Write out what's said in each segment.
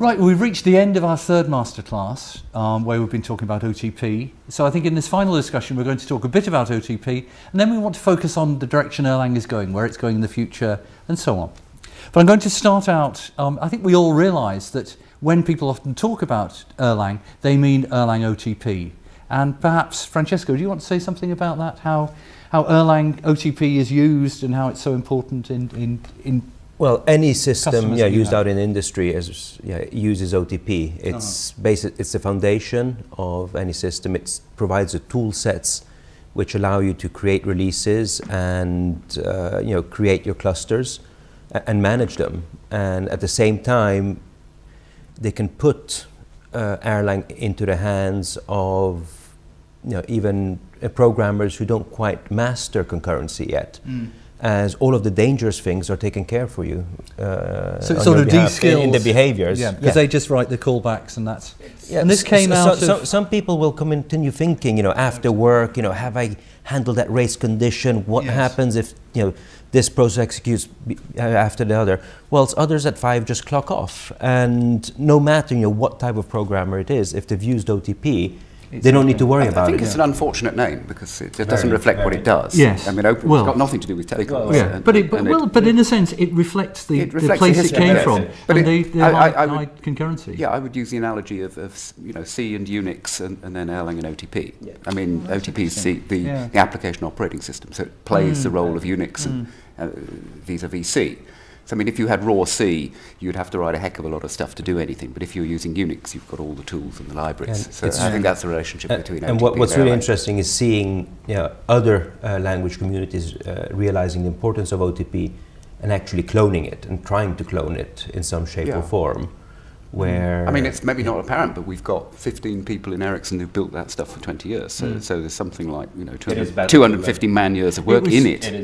Right, we've reached the end of our third masterclass where we've been talking about OTP. So I think in this final discussion we're going to talk a bit about OTP, and then we want to focus on the direction Erlang is going, where it's going in the future, and so on. But I'm going to start out, I think we all realise that when people often talk about Erlang, they mean Erlang OTP. And perhaps, Francesco, do you want to say something about that, how Erlang OTP is used and how it's so important in well, any system used out in industry as, uses OTP. It's basic. It's the foundation of any system. It provides the tool sets which allow you to create releases and create your clusters and manage them. And at the same time, they can put Erlang into the hands of even programmers who don't quite master concurrency yet. Mm. As all of the dangerous things are taken care for you. So it's sort of de-skills in the behaviors. Yeah, because they just write the callbacks and that's... Yeah, and this came out some people will continue thinking, after work, have I handled that race condition? What happens if, this process executes after the other? Whilst others at 5 just clock off. And no matter, what type of programmer it is, if they've used OTP, they don't need to worry about it. I think it's an unfortunate name because it doesn't reflect what it does. Yes. I mean, it's got nothing to do with telecoms. Well, yeah. But in a sense, it reflects the place it came from. But I would concurrency. Yeah, I would use the analogy of C and Unix and then Erlang and OTP. Yeah. I mean, OTP is the application operating system, so it plays the role of Unix and vis-a-vis C. I mean, if you had raw C, you'd have to write a heck of a lot of stuff to do anything. But if you're using Unix, you've got all the tools and the libraries. And so I think that's the relationship between OTP and what's really interesting is seeing other language communities realizing the importance of OTP and actually cloning it and trying to clone it in some shape or form. Where I mean, it's maybe not apparent, but we've got 15 people in Ericsson who've built that stuff for 20 years. So, so there's something like 250 man-years of work in it. It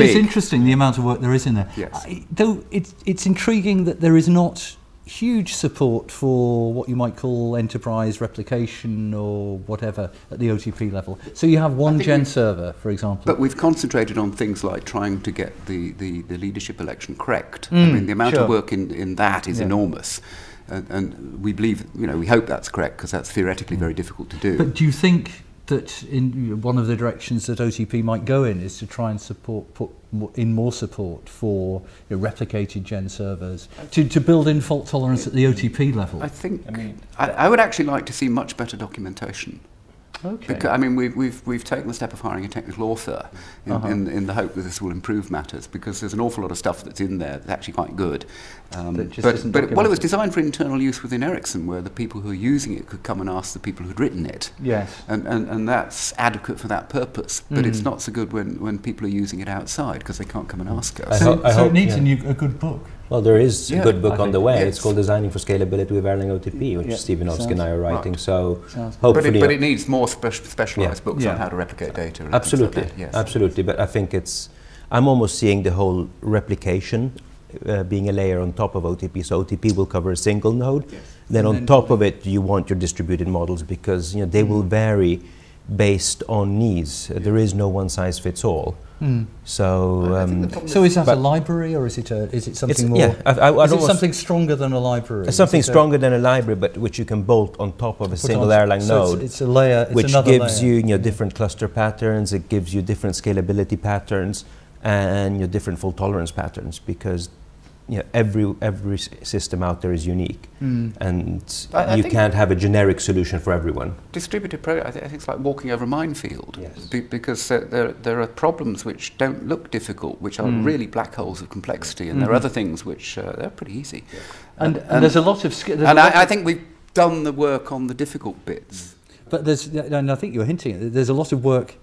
is interesting the amount of work there is in there. Yes. Though it's intriguing that there is not huge support for what you might call enterprise replication or whatever at the OTP level. So you have one gen server, for example. But we've concentrated on things like trying to get the leadership election correct. I mean, the amount of work in that is enormous. And we believe, we hope that's correct because that's theoretically very difficult to do. But do you think that one of the directions that OTP might go in is to try and put in more support for replicated gen servers to build in fault tolerance at the OTP level? I think. I mean, I would actually like to see much better documentation. Okay. Because, I mean, we've taken the step of hiring a technical author in the hope that this will improve matters, because there's an awful lot of stuff that's in there that's actually quite good. But it was designed for internal use within Ericsson, where the people who are using it could come and ask the people who'd written it. Yes. And that's adequate for that purpose. But it's not so good when people are using it outside, because they can't come and ask us. So it needs a good book. Well, there is a good book on the way. It's called Designing for Scalability with Erlang OTP, which Stevenovsky and I are writing. Right. So hopefully, but it needs more specialized books on how to replicate data. Absolutely, like absolutely. But I think I'm almost seeing the whole replication being a layer on top of OTP. So OTP will cover a single node. Yes. Then on top of it, you want your distributed models, because they will vary based on needs. There is no one size fits all. Mm. So, so is that a library, or is it something more? Yeah, is it something stronger than a library? Something stronger than a library, but which you can bolt on top of a single Erlang node. It's a layer, which gives you different cluster patterns. It gives you different scalability patterns and different fault tolerance patterns, because every system out there is unique, and I you can't have a generic solution for everyone. Distributed programming, I think it's like walking over a minefield, because there are problems which don't look difficult, which are really black holes of complexity, and there are other things which they're pretty easy. Yeah. And there's a lot of I think we've done the work on the difficult bits. But and I think you're hinting at it, there's a lot of work.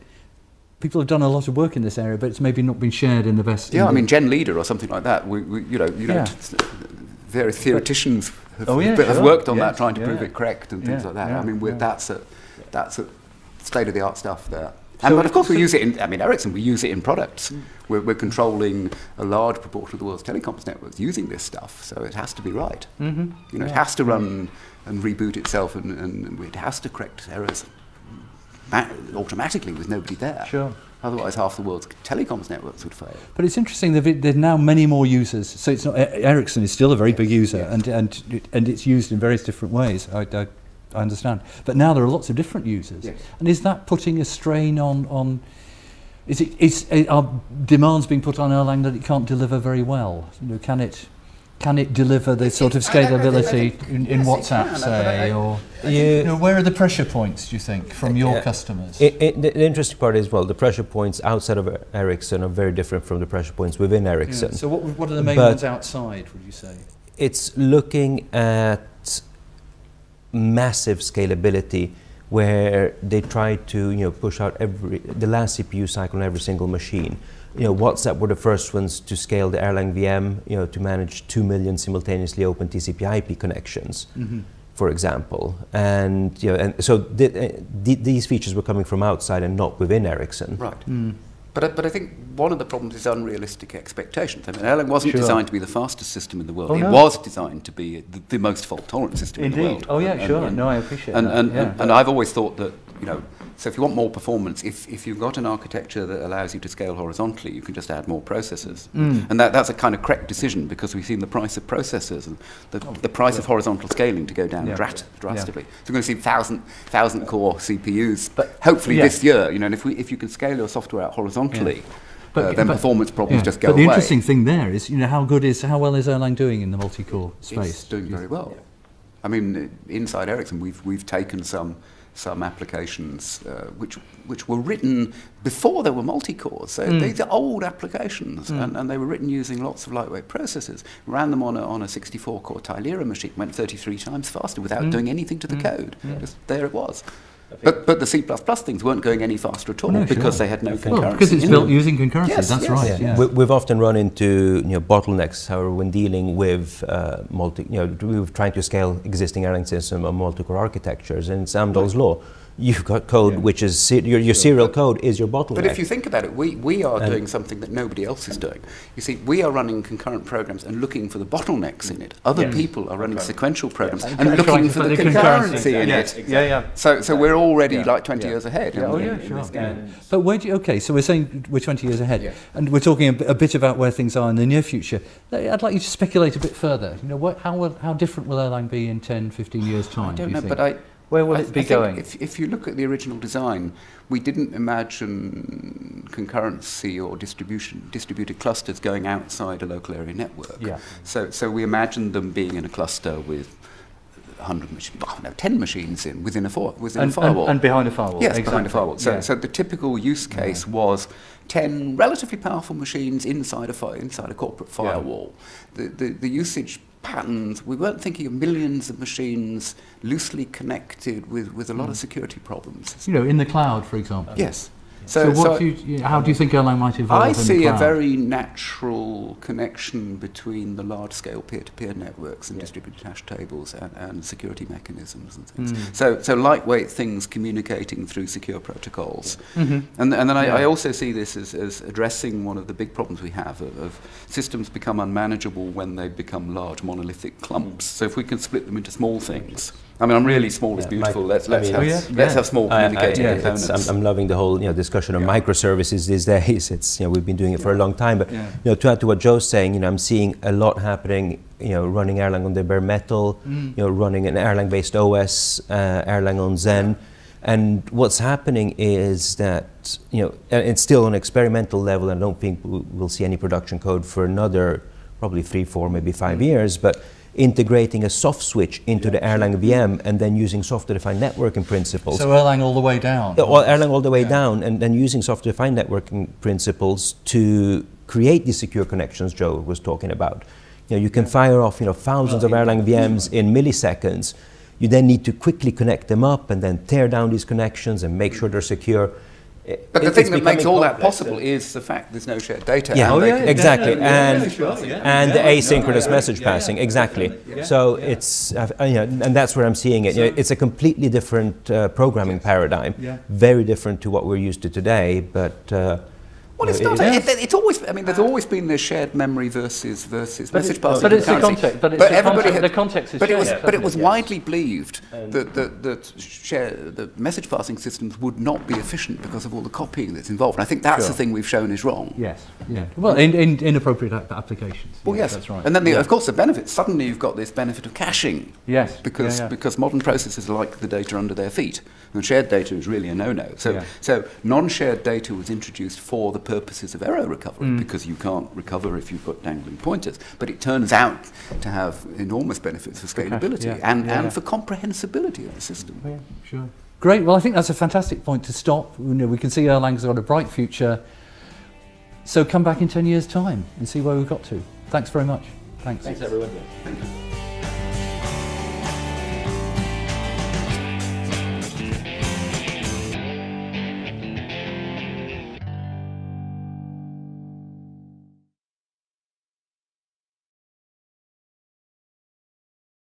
People have done a lot of work in this area, but it's maybe not been shared in the best. Yeah, I mean, Gen Leader or something like that. Various theoreticians have worked on that, trying to prove it correct and things like that. I mean, that's state-of-the-art stuff there. But of course, we use it in. I mean, Ericsson, we use it in products. We're controlling a large proportion of the world's telecoms networks using this stuff, so it has to be right. It has to run and reboot itself, and it has to correct errors. automatically with nobody there. Sure. Otherwise, half the world's telecoms networks would fail. But it's interesting that there are now many more users. So it's not Ericsson is still a very big user, and it's used in various different ways. I understand. But now there are lots of different users. Yes. And is that putting a strain on are demands being put on Erlang that it can't deliver very well? You know, can it deliver the sort of scalability in WhatsApp, say, or where are the pressure points, do you think, from your customers? The interesting part is, well, the pressure points outside of Ericsson are very different from the pressure points within Ericsson. Yeah. So what are the main ones outside, would you say? It's looking at massive scalability, where they try to push out the last CPU cycle on every single machine. WhatsApp were the first ones to scale the Erlang VM, to manage 2 million simultaneously open TCP/IP connections, for example. And so these features were coming from outside and not within Ericsson. Right. Mm. But I think one of the problems is unrealistic expectations. I mean, Erlang wasn't designed to be the fastest system in the world. Oh, no. It was designed to be the most fault-tolerant system in the world. Oh, yeah, no, I appreciate that. And I've always thought that, so if you want more performance, if you've got an architecture that allows you to scale horizontally, you can just add more processors. Mm. And that's a kind of correct decision, because we've seen the price of processors and the price of horizontal scaling to go down drastically. So we're going to see 1,000 core CPUs, but hopefully this year. And if you can scale your software out horizontally, then performance problems just go away. But the interesting thing there is, how well is Erlang doing in the multi-core space? It's doing very well. Yeah. I mean, inside Ericsson, we've taken some applications which were written before there were multi-cores. So these are old applications, and they were written using lots of lightweight processors. Ran them on a 64-core TILEERA machine, went 33 times faster without doing anything to the code. Yeah. Just, there it was. But the C++ things weren't going any faster at all because they had no concurrency. Well, because it's built using concurrency, that's right. Yeah. Yeah. We've often run into bottlenecks, however, when dealing with we've trying to scale existing Erlang system on multi-core architectures, and it's Amdahl's law. You've got code which is your serial code is your bottleneck. But if you think about it, we are doing something that nobody else is doing. You see, we are running concurrent programs and looking for the bottlenecks in it. Other people are running sequential programs and looking for the concurrency in it. Yeah. So we're already like 20 years ahead. Yeah. But where do you, so we're saying we're 20 years ahead, and we're talking a bit about where things are in the near future. I'd like you to speculate a bit further. How different will Erlang be in 10, 15 years' time? I don't know, but where will it be going? If you look at the original design, we didn't imagine concurrency or distributed clusters going outside a local area network. Yeah. So we imagined them being in a cluster with 100 machines, 10 machines within a firewall. And behind a firewall. Yes, behind a firewall. So the typical use case was 10 relatively powerful machines inside a corporate firewall. The usage patterns, we weren't thinking of millions of machines loosely connected with a lot of security problems. In the cloud, for example. Yes. How do you think Erlang might evolve? I see a very natural connection between the large-scale peer-to-peer networks and distributed hash tables and security mechanisms and things. So lightweight things communicating through secure protocols. And then I also see this as addressing one of the big problems we have of systems become unmanageable when they become large monolithic clumps. So if we can split them into small things. I mean, I'm really small is beautiful. Let's have small communicating components. I'm loving the whole discussion of microservices these days. We've been doing it for a long time. But to add to what Joe's saying, I'm seeing a lot happening. Running Erlang on the bare metal. Running an Erlang-based OS, Erlang on Zen, and what's happening is that it's still on experimental level. I don't think we'll see any production code for another probably 3, 4, maybe 5 years. But integrating a soft switch into the Erlang VM and then using software-defined networking principles. So Erlang all the way down. Well, Erlang all the way down, and then using software-defined networking principles to create these secure connections Joe was talking about. You can fire off thousands of Erlang VMs in milliseconds. You then need to quickly connect them up and then tear down these connections and make sure they're secure. But the thing that makes all that possible is the fact there's no shared data. Exactly. And the asynchronous message passing, exactly. So it's, and that's where I'm seeing it. It's a completely different programming paradigm, very different to what we're used to today, but Well, it's not. It's always. I mean, there's always been this shared memory versus message passing. But it's the context. But the context is shared. But it was widely believed that the message passing systems would not be efficient because of all the copying that's involved. And I think that's the thing we've shown is wrong. Yes. Yeah. Well, in inappropriate applications. Well, yes, that's right. And then, of course, the benefit. Suddenly, you've got this benefit of caching. Yes. Because modern processes like the data under their feet, and shared data is really a no-no. So non-shared data was introduced for the purposes of error recovery, because you can't recover if you've got dangling pointers. But it turns out to have enormous benefits for scalability and for comprehensibility of the system. Yeah, sure. Great. Well, I think that's a fantastic point to stop. You know, we can see Erlang's got a bright future. So come back in 10 years' time and see where we've got to. Thanks very much. Thanks everyone. Thank you.